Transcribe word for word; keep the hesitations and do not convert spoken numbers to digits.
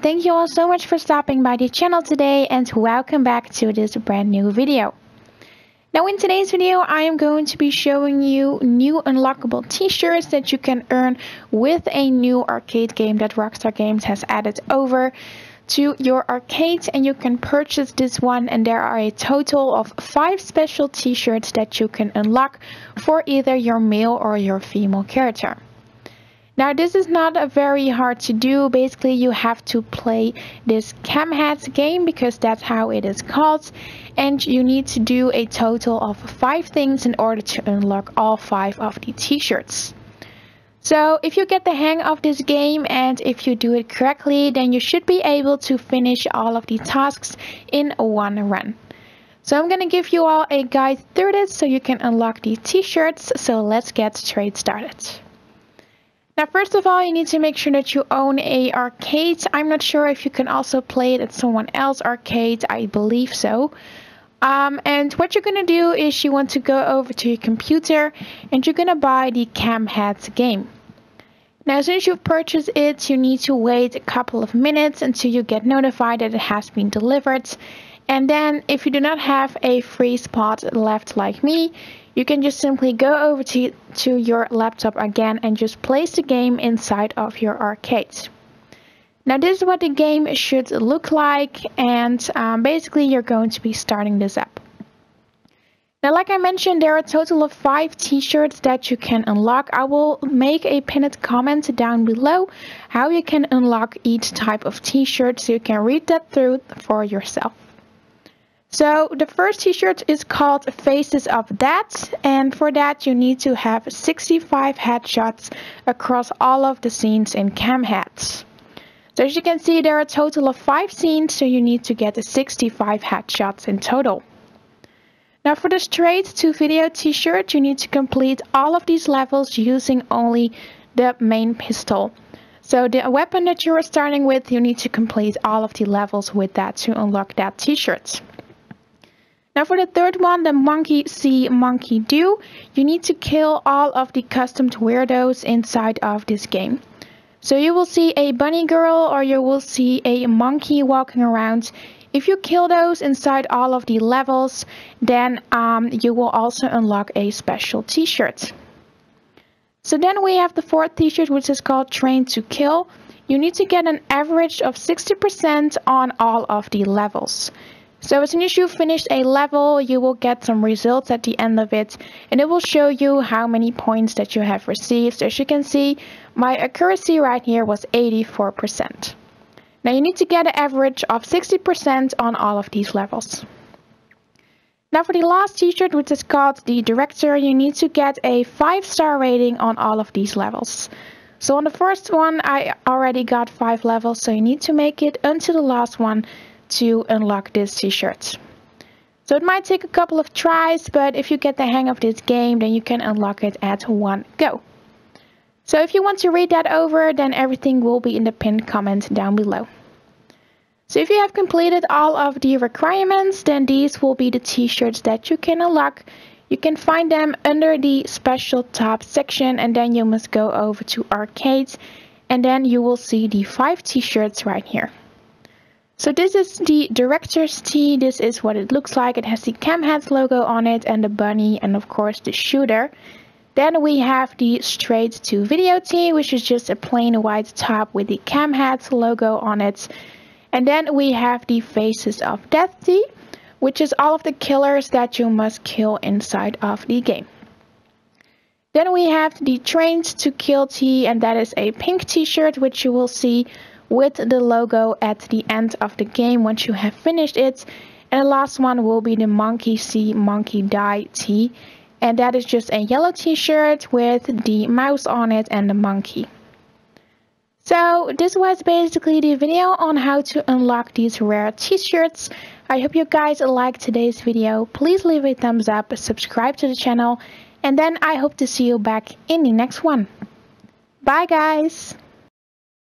thank you all so much for stopping by the channel today and welcome back to this brand new video. Now in today's video I am going to be showing you new unlockable t-shirts that you can earn with a new arcade game that Rockstar Games has added over to your arcade, and you can purchase this one, and there are a total of five special t-shirts that you can unlock for either your male or your female character. Now this is not very hard to do. Basically you have to play this Camhedz game, because that's how it is called, and you need to do a total of five things in order to unlock all five of the t-shirts. So if you get the hang of this game and if you do it correctly, then you should be able to finish all of the tasks in one run. So I'm gonna give you all a guide through this so you can unlock the t-shirts, so let's get straight started. Now first of all, you need to make sure that you own a arcade. I'm not sure if you can also play it at someone else's arcade, I believe so. Um, and what you're gonna do is you want to go over to your computer and you're gonna buy the Camhedz game. Now since you've purchased it, you need to wait a couple of minutes until you get notified that it has been delivered. And then if you do not have a free spot left like me, you can just simply go over to, to your laptop again and just place the game inside of your arcade. Now this is what the game should look like, and um, basically you're going to be starting this up. Now like I mentioned, there are a total of five t-shirts that you can unlock. I will make a pinned comment down below how you can unlock each type of t-shirt, so you can read that through for yourself. So the first t-shirt is called Faces of Death, and for that you need to have sixty-five headshots across all of the scenes in Camhedz. So as you can see, there are a total of five scenes, so you need to get sixty-five headshots in total. Now for the straight to video t-shirt, you need to complete all of these levels using only the main pistol. So the weapon that you are starting with, you need to complete all of the levels with that to unlock that t-shirt. Now for the third one, the monkey see, monkey do, you need to kill all of the custom weirdos inside of this game. So you will see a bunny girl or you will see a monkey walking around. If you kill those inside all of the levels, then um, you will also unlock a special t-shirt. So then we have the fourth t-shirt, which is called Train to Kill. You need to get an average of sixty percent on all of the levels. So as soon as you finish a level, you will get some results at the end of it, and it will show you how many points that you have received. So as you can see, my accuracy right here was eighty-four percent. Now you need to get an average of sixty percent on all of these levels. Now for the last t-shirt, which is called The Director, you need to get a five star rating on all of these levels. So on the first one, I already got five levels, so you need to make it until the last one to unlock this t-shirt. So it might take a couple of tries, but if you get the hang of this game, then you can unlock it at one go. So if you want to read that over, then everything will be in the pinned comment down below. So if you have completed all of the requirements, then these will be the t-shirts that you can unlock. You can find them under the special tab section, and then you must go over to arcade, and then you will see the five t-shirts right here. So this is the Director's tee. This is what it looks like. It has the Camhedz logo on it and the bunny and of course the shooter. Then we have the Straight to Video tee, which is just a plain white top with the Camhedz logo on it. And then we have the Faces of Death tee, which is all of the killers that you must kill inside of the game. Then we have the Trained to Kill tee, and that is a pink t-shirt which you will see with the logo at the end of the game once you have finished it. And the last one will be the Monkey See Monkey Die tee, and that is just a yellow t-shirt with the mouse on it and the monkey. So this was basically the video on how to unlock these rare t-shirts. I hope you guys liked today's video. Please leave a thumbs up, subscribe to the channel, and then I hope to see you back in the next one. Bye guys!